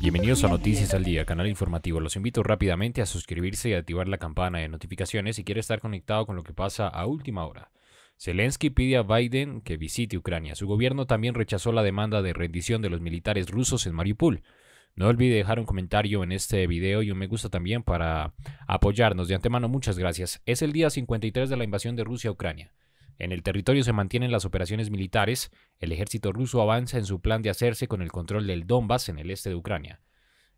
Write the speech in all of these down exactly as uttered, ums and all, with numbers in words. Bienvenidos a Noticias al Día, canal informativo. Los invito rápidamente a suscribirse y activar la campana de notificaciones si quiere estar conectado con lo que pasa a última hora. Zelensky pide a Biden que visite Ucrania. Su gobierno también rechazó la demanda de rendición de los militares rusos en Mariupol. No olvide dejar un comentario en este video y un me gusta también para apoyarnos. De antemano, muchas gracias. Es el día cincuenta y tres de la invasión de Rusia a Ucrania. En el territorio se mantienen las operaciones militares, el ejército ruso avanza en su plan de hacerse con el control del Donbass en el este de Ucrania.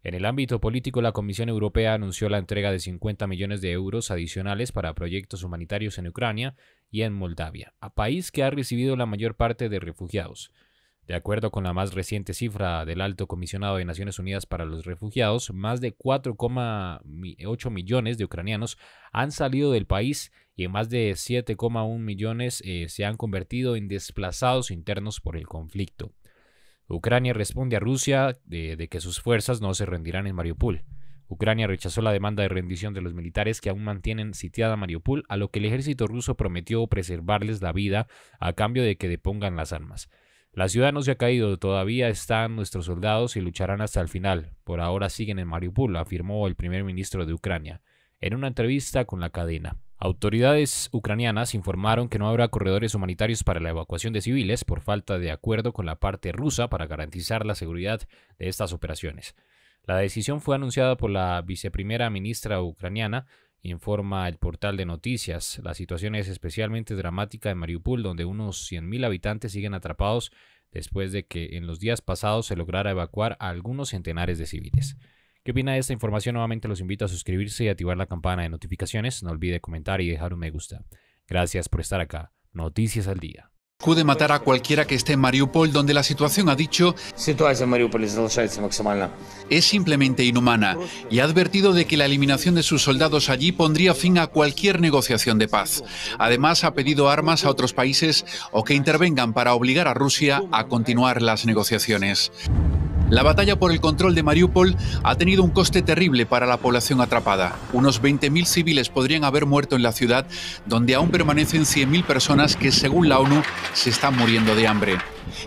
En el ámbito político, la Comisión Europea anunció la entrega de cincuenta millones de euros adicionales para proyectos humanitarios en Ucrania y en Moldavia, a país que ha recibido la mayor parte de refugiados. De acuerdo con la más reciente cifra del Alto Comisionado de Naciones Unidas para los Refugiados, más de cuatro coma ocho millones de ucranianos han salido del país y más de siete coma uno millones eh, se han convertido en desplazados internos por el conflicto. Ucrania responde a Rusia de, de que sus fuerzas no se rendirán en Mariupol. Ucrania rechazó la demanda de rendición de los militares que aún mantienen sitiada Mariupol, a lo que el ejército ruso prometió preservarles la vida a cambio de que depongan las armas. La ciudad no se ha caído, todavía están nuestros soldados y lucharán hasta el final. Por ahora siguen en Mariupol, afirmó el primer ministro de Ucrania en una entrevista con la cadena. Autoridades ucranianas informaron que no habrá corredores humanitarios para la evacuación de civiles por falta de acuerdo con la parte rusa para garantizar la seguridad de estas operaciones. La decisión fue anunciada por la viceprimera ministra ucraniana, informa el portal de noticias. La situación es especialmente dramática en Mariupol, donde unos cien mil habitantes siguen atrapados después de que en los días pasados se lograra evacuar a algunos centenares de civiles. ¿Qué opina de esta información? Nuevamente los invito a suscribirse y activar la campana de notificaciones. No olvide comentar y dejar un me gusta. Gracias por estar acá. Noticias al Día. Puede matar a cualquiera que esté en Mariupol, donde la situación, ha dicho, es simplemente inhumana, y ha advertido de que la eliminación de sus soldados allí pondría fin a cualquier negociación de paz. Además, ha pedido armas a otros países o que intervengan para obligar a Rusia a continuar las negociaciones. La batalla por el control de Mariupol ha tenido un coste terrible para la población atrapada. Unos veinte mil civiles podrían haber muerto en la ciudad, donde aún permanecen cien mil personas que, según la ONU, se están muriendo de hambre.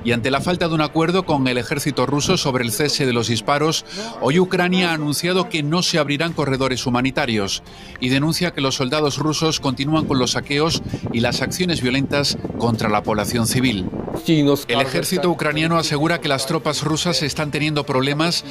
Y ante la falta de un acuerdo con el ejército ruso sobre el cese de los disparos, hoy Ucrania ha anunciado que no se abrirán corredores humanitarios y denuncia que los soldados rusos continúan con los saqueos y las acciones violentas contra la población civil. El ejército ucraniano asegura que las tropas rusas están teniendo problemas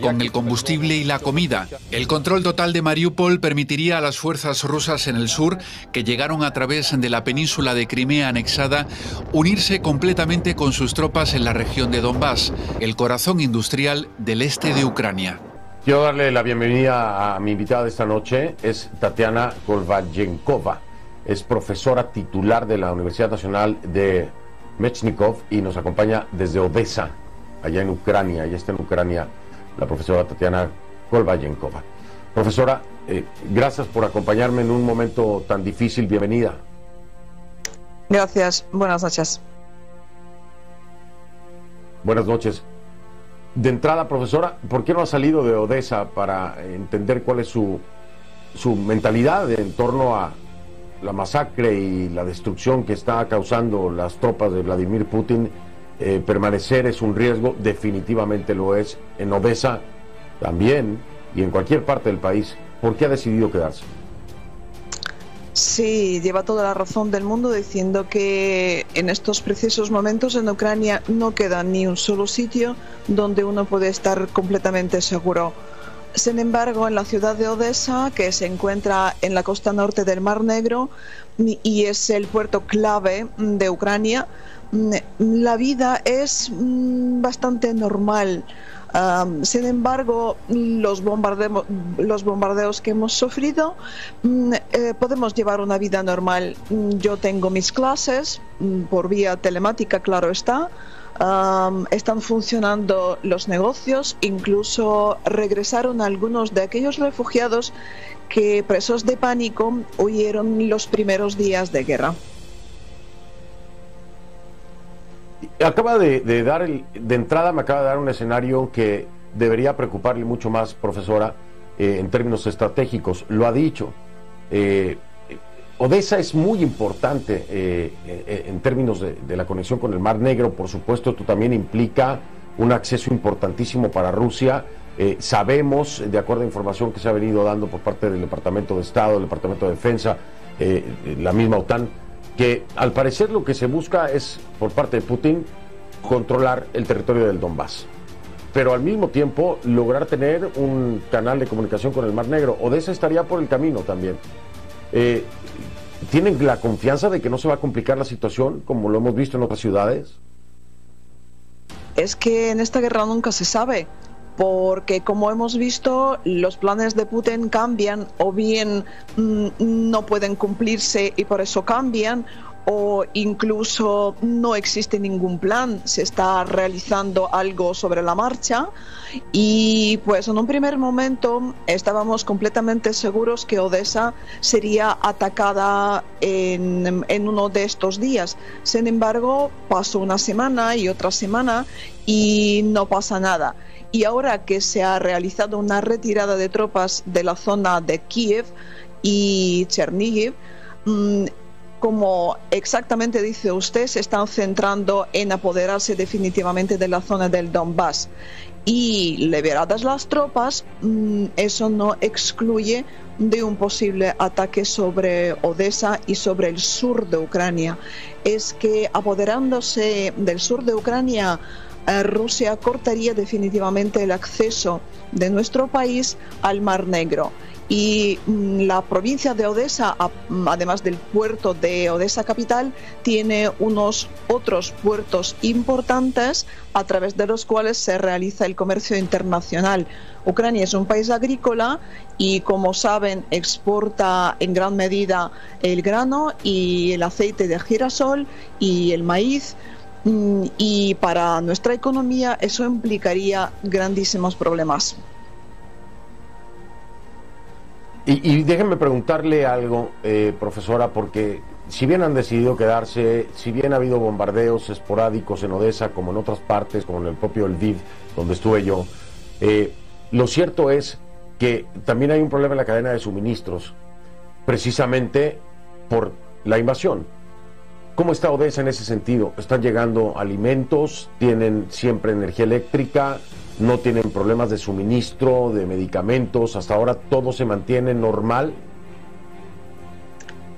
con el combustible y la comida. El control total de Mariupol permitiría a las fuerzas rusas en el sur, que llegaron a través de la península de Crimea anexada, unirse completamente con sus tropas en la región de Donbass, el corazón industrial del este de Ucrania. Quiero darle la bienvenida a mi invitada de esta noche, es Tetyana Kovalenkova. Es profesora titular de la Universidad Nacional de Mechnikov y nos acompaña desde Odessa, allá en Ucrania. Allá está en Ucrania la profesora Tetyana Kovalenkova. Profesora, eh, gracias por acompañarme en un momento tan difícil. Bienvenida. Gracias. Buenas noches. Buenas noches. De entrada, profesora, ¿por qué no ha salido de Odessa para entender cuál es su, su mentalidad en torno a la masacre y la destrucción que está causando las tropas de Vladimir Putin? Eh, permanecer es un riesgo, definitivamente lo es, en Odessa también y en cualquier parte del país. ¿Por qué ha decidido quedarse? Sí, lleva toda la razón del mundo diciendo que en estos precisos momentos en Ucrania no queda ni un solo sitio donde uno puede estar completamente seguro. Sin embargo, en la ciudad de Odessa, que se encuentra en la costa norte del Mar Negro y es el puerto clave de Ucrania, la vida es bastante normal. Um, sin embargo, los, bombardeo, los bombardeos que hemos sufrido, um, eh, podemos llevar una vida normal. Yo tengo mis clases um, por vía telemática, claro está. Um, están funcionando los negocios, incluso regresaron algunos de aquellos refugiados que, presos de pánico, huyeron los primeros días de guerra. Acaba de, de dar el, de entrada me acaba de dar un escenario que debería preocuparle mucho más, profesora, eh, en términos estratégicos. Lo ha dicho, eh, Odessa es muy importante eh, en términos de, de la conexión con el Mar Negro. Por supuesto, esto también implica un acceso importantísimo para Rusia. Eh, sabemos, de acuerdo a información que se ha venido dando por parte del Departamento de Estado, del Departamento de Defensa, eh, la misma OTAN, que al parecer lo que se busca es, por parte de Putin, controlar el territorio del Donbass, pero al mismo tiempo lograr tener un canal de comunicación con el Mar Negro. Odessa estaría por el camino también. Eh, ¿Tienen la confianza de que no se va a complicar la situación, como lo hemos visto en otras ciudades? Es que en esta guerra nunca se sabe, porque como hemos visto, los planes de Putin cambian, o bien mmm, no pueden cumplirse y por eso cambian, o incluso no existe ningún plan, se está realizando algo sobre la marcha. Y pues en un primer momento estábamos completamente seguros que Odessa sería atacada en, en uno de estos días. Sin embargo, pasó una semana y otra semana y no pasa nada. Y ahora que se ha realizado una retirada de tropas de la zona de Kiev y Chernihiv, mmm, como exactamente dice usted, se están centrando en apoderarse definitivamente de la zona del Donbass. Y liberadas las tropas, eso no excluye de un posible ataque sobre Odessa y sobre el sur de Ucrania. Es que apoderándose del sur de Ucrania, Rusia cortaría definitivamente el acceso de nuestro país al Mar Negro. Y la provincia de Odessa, además del puerto de Odessa capital, tiene unos otros puertos importantes a través de los cuales se realiza el comercio internacional. Ucrania es un país agrícola y, como saben, exporta en gran medida el grano y el aceite de girasol y el maíz. Y para nuestra economía eso implicaría grandísimos problemas. Y, y déjenme preguntarle algo, eh, profesora, porque si bien han decidido quedarse, si bien ha habido bombardeos esporádicos en Odessa, como en otras partes, como en el propio Lviv, donde estuve yo, eh, lo cierto es que también hay un problema en la cadena de suministros, precisamente por la invasión. ¿Cómo está Odessa en ese sentido? ¿Están llegando alimentos? ¿Tienen siempre energía eléctrica? ¿No tienen problemas de suministro, de medicamentos? ¿Hasta ahora todo se mantiene normal?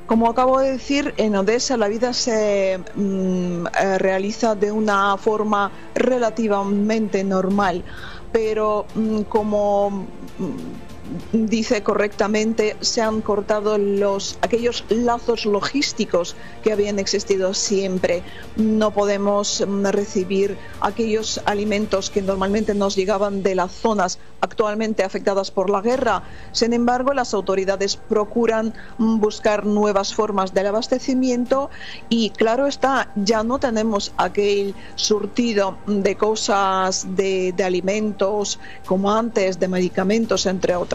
Como acabo de decir, en Odessa la vida se mm, eh, realiza de una forma relativamente normal, pero mm, como... Mm, dice correctamente, se han cortado los aquellos lazos logísticos que habían existido siempre. No podemos recibir aquellos alimentos que normalmente nos llegaban de las zonas actualmente afectadas por la guerra. Sin embargo, las autoridades procuran buscar nuevas formas del abastecimiento y, claro está, ya no tenemos aquel surtido de cosas, de, de alimentos como antes, de medicamentos, entre otras